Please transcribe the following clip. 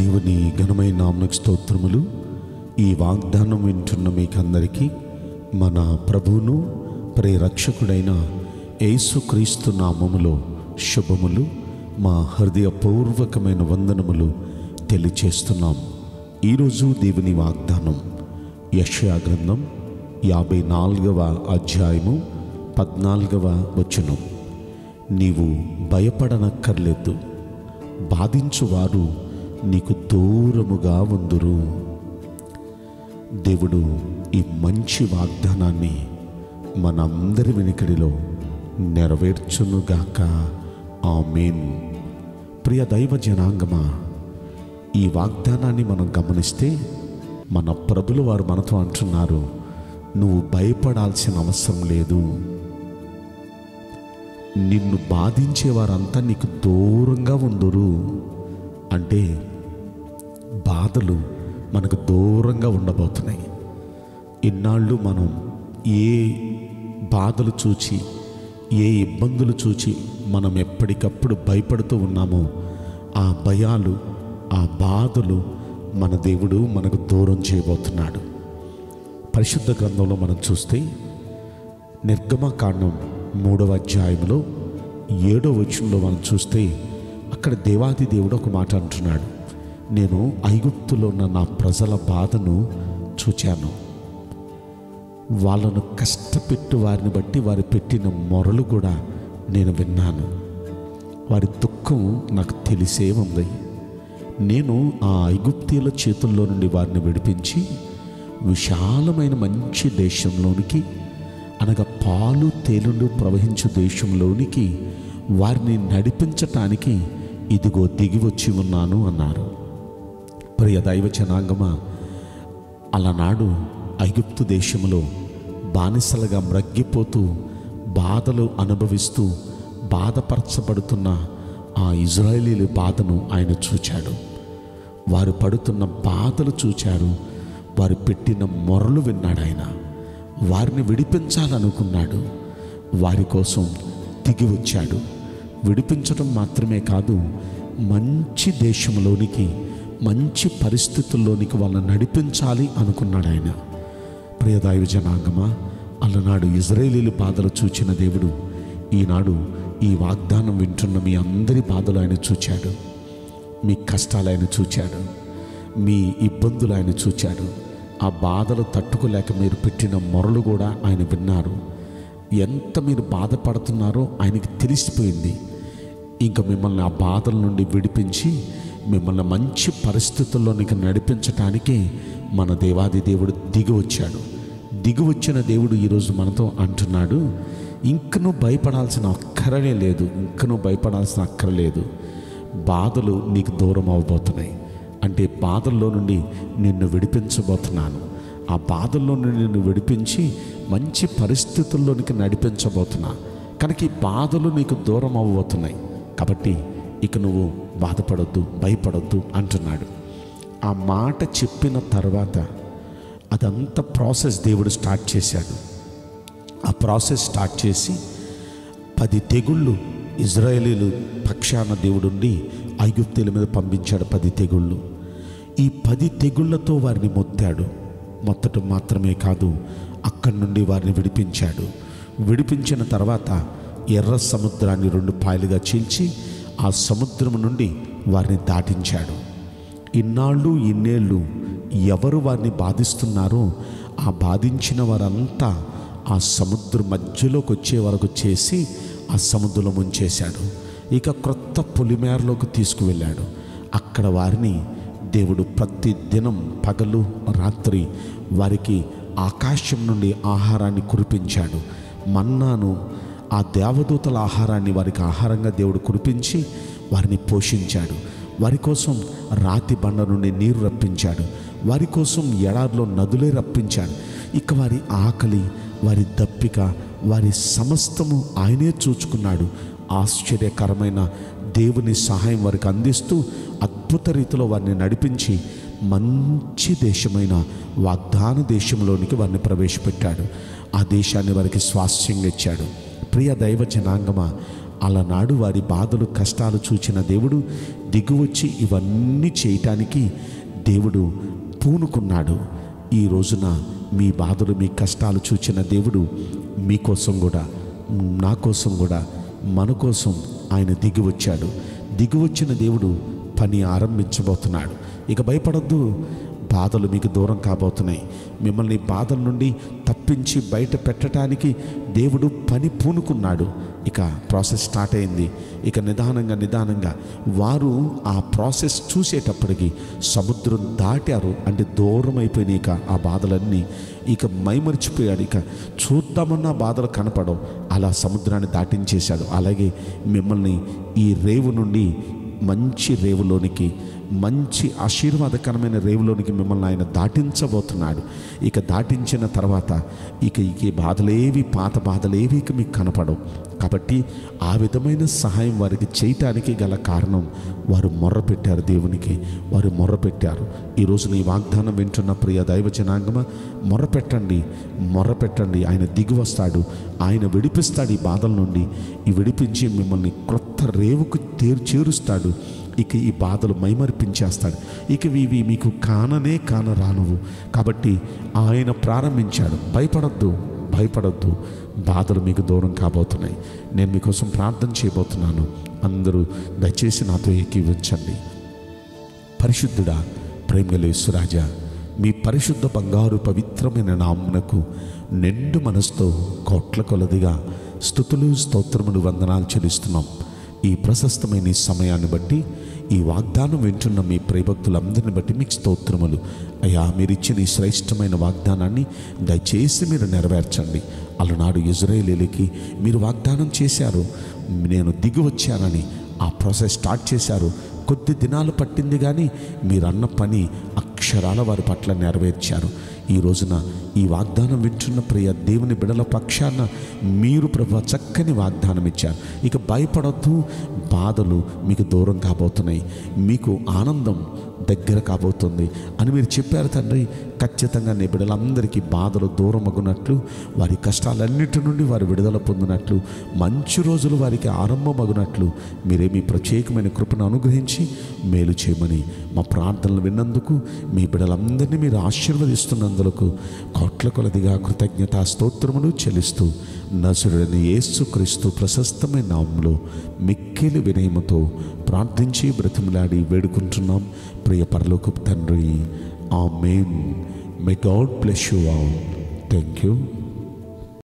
దేవుని ఘనమైన నామమునకు స్తోత్రములు। ఈ వాగ్దానం వింటున్న మీకందరికీ మన ప్రభువును ప్రియరక్షకుడైన యేసుక్రీస్తు నామములో శుభములు, మా హృదయపూర్వకమైన వందనములు తెలియచేస్తున్నాం। ఈరోజు దేవుని వాగ్దానం యెషయా గ్రంథం 54వ అధ్యాయము 14వ వచనం, నీవు భయపడనక్కర్లేదు, బాధించువారు నీకు దూరముగా ఉందురు। దేవుడు ఈ మంచి వాగ్దానాన్ని మనందరి వెనుకడిలో నెరవేర్చునుగాక, ఆమేన్। ప్రియ దైవ జనాంగమా, ఈ వాగ్దానాన్ని మనం గమనిస్తే మన ప్రభులు వారు మనతో అంటున్నారు, నువ్వు భయపడాల్సిన అవసరం లేదు, నిన్ను బాధించేవారంతా నీకు దూరంగా ఉందురు। అంటే బాధలు మనకు దూరంగా ఉండబోతున్నాయి। ఇన్నాళ్ళు మనం ఏ బాధలు చూచి ఏ ఇబ్బందులు చూచి మనం ఎప్పటికప్పుడు భయపడుతూ ఉన్నామో ఆ భయాలు ఆ బాధలు మన దేవుడు మనకు దూరం చేయబోతున్నాడు। పరిశుద్ధ గ్రంథంలో మనం చూస్తే నిర్గమకాండం 3వ అధ్యాయంలో 7వ వచనంలో మనం చూస్తే అక్కడ దేవాది దేవుడు ఒక మాట అంటున్నాడు, నేను ఐగుప్తులో ఉన్న నా ప్రజల బాధను చూచాను, వాళ్ళను కష్టపెట్టు వారిని బట్టి వారు పెట్టిన మొరలు కూడా నేను విన్నాను, వారి దుఃఖం నాకు తెలిసే ఉంది, నేను ఆ ఐగుప్తీయుల చేతుల్లో నుండి వారిని విడిపించి విశాలమైన మంచి దేశంలోనికి, అనగా పాలు తేలులు ప్రవహించు దేశంలోనికి వారిని నడిపించటానికి ఇదిగో దిగి వచ్చి ఉన్నాను అన్నారు। ప్రియ దైవ జనాంగమా, అలనాడు ఐగుప్తు దేశంలో బానిసలుగా మ్రగ్గిపోతూ బాధలు అనుభవిస్తూ బాధపరచబడుతున్న ఆ ఇజ్రాయేలీల బాధను ఆయన చూచాడు, వారు పడుతున్న బాధలు చూచాడు, వారు పెట్టిన మొరలు విన్నాడు, ఆయన వారిని విడిపించాలనుకున్నాడు, వారి కోసం దిగి వచ్చాడు। విడిపించడం మాత్రమే కాదు, మంచి దేశంలోనికి మంచి పరిస్థితుల్లోనికి వాళ్ళని నడిపించాలి అనుకున్నాడు ఆయన। ప్రియదైవ జనాంగమా, అలనాడు ఇజ్రాయేలీల బాధలు చూచిన దేవుడు ఈనాడు ఈ వాగ్దానం వింటున్న మీ అందరి బాధలు ఆయన చూచాడు, మీ కష్టాలు ఆయన చూచాడు, మీ ఇబ్బందులు ఆయన చూచాడు, ఆ బాధలు తట్టుకోలేక మీరు పెట్టిన మొరలు కూడా ఆయన విన్నారు। ఎంత మీరు బాధపడుతున్నారో ఆయనకి తెలిసిపోయింది, ఇంకా మిమ్మల్ని ఆ బాధల నుండి విడిపించి మిమ్మల్ని మంచి పరిస్థితుల్లోనికి నడిపించటానికి మన దేవాది దేవుడు దిగి వచ్చాడు। దిగి వచ్చిన దేవుడు ఈరోజు మనతో అంటున్నాడు, ఇంకనూ భయపడాల్సిన అక్కరనే లేదు, ఇంకనూ భయపడాల్సిన అక్కర లేదు, బాధలు నీకు దూరం అవబోతున్నాయి, అంటే బాధల్లో నుండి నిన్ను విడిపించబోతున్నాను, ఆ బాధల్లో నుండి నిన్ను విడిపించి మంచి పరిస్థితుల్లోనికి నడిపించబోతున్నా, కనుక ఈ బాధలు నీకు దూరం అవ్వబోతున్నాయి, కాబట్టి ఇక నువ్వు బాధపడొద్దు, భయపడొద్దు అంటున్నాడు। ఆ మాట చెప్పిన తర్వాత అదంతా ప్రాసెస్ దేవుడు స్టార్ట్ చేశాడు। ఆ ప్రాసెస్ స్టార్ట్ చేసి 10 తెగుళ్ళు ఇజ్రాయేలీలు పక్షాన దేవుడుండి ఐగుప్తీయుల మీద పంపించాడు। 10 తెగుళ్ళు, ఈ 10 తెగుళ్ళతో వారిని మొత్తాడు, మొత్తటం మాత్రమే కాదు అక్కడి నుండి వారిని విడిపించాడు। విడిపించిన తర్వాత ఎర్ర సముద్రాన్ని 2 పాయలుగా చీల్చి ఆ సముద్రం నుండి వారిని దాటించాడు। ఇన్నాళ్ళు ఇన్నేళ్ళు ఎవరు వారిని బాధిస్తున్నారో ఆ బాధించిన వారంతా ఆ సముద్రం మధ్యలోకి వచ్చే వరకు చేసి ఆ సముద్రంలో ముంచేశాడు। ఇక క్రొత్త పొలిమేరలోకి తీసుకువెళ్ళాడు, అక్కడ వారిని దేవుడు ప్రతి దినం పగలు రాత్రి వారికి ఆకాశం నుండి ఆహారాన్ని కురిపించాడు, మన్నాను ఆ దేవదూతల ఆహారాన్ని వారికి ఆహారంగా దేవుడు కురిపించి వారిని పోషించాడు, వారి కోసం రాతి బండ నుండి నీరు రప్పించాడు, వారి కోసం ఎడారిలో నదులే రప్పించాడు। ఇక వారి ఆకలి, వారి దప్పిక, వారి సమస్తము ఆయనే చూచుకున్నాడు। ఆశ్చర్యకరమైన దేవుని సహాయం వారికి అందిస్తూ అద్భుత రీతిలో వారిని నడిపించి మంచి దేశమైన వాగ్దాన దేశంలోనికి వారిని ప్రవేశపెట్టాడు, ఆ దేశాన్ని వారికి స్వాస్థ్యంగా ఇచ్చాడు। ప్రియ దైవ జనాంగమా, అలనాడు వారి బాధలు కష్టాలు చూచిన దేవుడు దిగువచ్చి ఇవన్నీ చేయటానికి దేవుడు పూనుకున్నాడు. ఈ రోజున మీ బాధలు మీ కష్టాలు చూచిన దేవుడు మీకోసం కూడా నా కోసం కూడా మన కోసం ఆయన దిగివచ్చాడు. దిగివచ్చిన దేవుడు పని ఆరంభించబోతున్నాడు. ఇక భయపడద్దు, బాధలు మీకు దూరం కాబోతున్నాయి. మిమ్మల్ని బాధల నుండి తప్పించి బయట పెట్టడానికి దేవుడు పని పూనుకున్నాడు. ఇక ప్రాసెస్ స్టార్ట్ అయింది. ఇక నిదానంగా నిదానంగా వారు ఆ ప్రాసెస్ చూసేటప్పటికి సముద్రం దాటారు, అంటే దూరం అయిపోయినాయి ఇక ఆ బాధలన్నీ. ఇక మైమరిచిపోయాడు, ఇక చూద్దామన్న బాధలు కనపడవు, అలా సముద్రాన్ని దాటించేశాడు. అలాగే మిమ్మల్ని ఈ రేవు నుండి మంచి రేవులోనికి, మంచి ఆశీర్వాదకరమైన రేవులోనికి మిమ్మల్ని ఆయన దాటించబోతున్నాడు. ఇక దాటించిన తర్వాత ఇక ఈ బాధలేవి, పాత బాధలేవి ఇక మీకు కనపడవు. కాబట్టి ఆ విధమైన సహాయం వారికి చేయటానికి గల కారణం వారు మొర్రపెట్టారు, దేవునికి వారు మొర్రపెట్టారు. ఈరోజు నీ వాగ్దానం వింటున్న ప్రియ దైవ జనాంగమా, మొర్రపెట్టండి, మొర్రపెట్టండి. ఆయన దిగివస్తాడు, ఆయన విడిపిస్తాడు ఈ బాధల నుండి. ఈ విడిపించి మిమ్మల్ని క్రొత్త రేవుకు చేరుస్తాడు. ఇక ఈ బాధలు మైమరిపించేస్తాడు. ఇక ఇవి మీకు కాననే కానరానువు. కాబట్టి ఆయన ప్రారంభించాడు. భయపడద్దు, భయపడద్దు, బాధలు మీకు దూరం కాబోతున్నాయి. నేను మీకోసం ప్రార్థన చేయబోతున్నాను. అందరూ దయచేసి నాతో ఏకీవించండి. పరిశుద్ధుడా, ప్రేమలేసురాజా, మీ పరిశుద్ధ బంగారు పవిత్రమైన నామమునకు నిండు మనసుతో కోట్ల కొలదిగా స్తుతులు స్తోత్రములు వందనాలు చెల్లిస్తున్నాం. ఈ ప్రశస్తమైన ఈ సమయాన్ని బట్టి, ఈ వాగ్దానం వింటున్న మీ ప్రియభక్తులందరిని బట్టి మీకు స్తోత్రములు అయ్యా. మీరు ఇచ్చిన ఈ శ్రేష్టమైన వాగ్దానాన్ని దయచేసి మీరు నెరవేర్చండి. అలనాడు ఇజ్రాయేలీలకి మీరు వాగ్దానం చేశారు, నేను దిగి వచ్చానని. ఆ ప్రాసెస్ స్టార్ట్ చేశారు, కొద్ది దినాలు పట్టింది, కానీ మీరు అన్న పని అక్షరాల వారి పట్ల నెరవేర్చారు. ఈ రోజున ఈ వాగ్దానం వింటున్న ప్రియ దేవుని బిడల పక్షాన మీరు ప్రభు చక్కని వాగ్దానం ఇచ్చారు. ఇక భయపడద్దు, బాధలు మీకు దూరం కాబోతున్నాయి, మీకు ఆనందం దగ్గర కాబోతుంది అని మీరు చెప్పారు తండ్రి. ఖచ్చితంగా నీ బిడ్డలందరికీ బాధలు దూరం అగునట్లు, వారి కష్టాలన్నిటి నుండి వారు విడుదల పొందినట్లు, మంచి రోజులు వారికి ఆరంభం అగునట్లు మీరే మీ ప్రత్యేకమైన కృపను అనుగ్రహించి మేలు చేయమని మా ప్రార్థనలు విన్నందుకు, మీ బిడ్డలందరినీ మీరు ఆశీర్వదిస్తున్నందుకు కోట్ల కొలదిగా కృతజ్ఞతా స్తోత్రములు చెల్లిస్తూ, నజరేయుడైన యేసుక్రీస్తు ప్రశస్తమైన నామములో మిక్కిలి వినయముతో ప్రార్థించి బ్రతిమలాడి వేడుకుంటున్నాం ప్రియ పరలోకపు తండ్రి. ఆమేన్. May God bless you all. Thank you.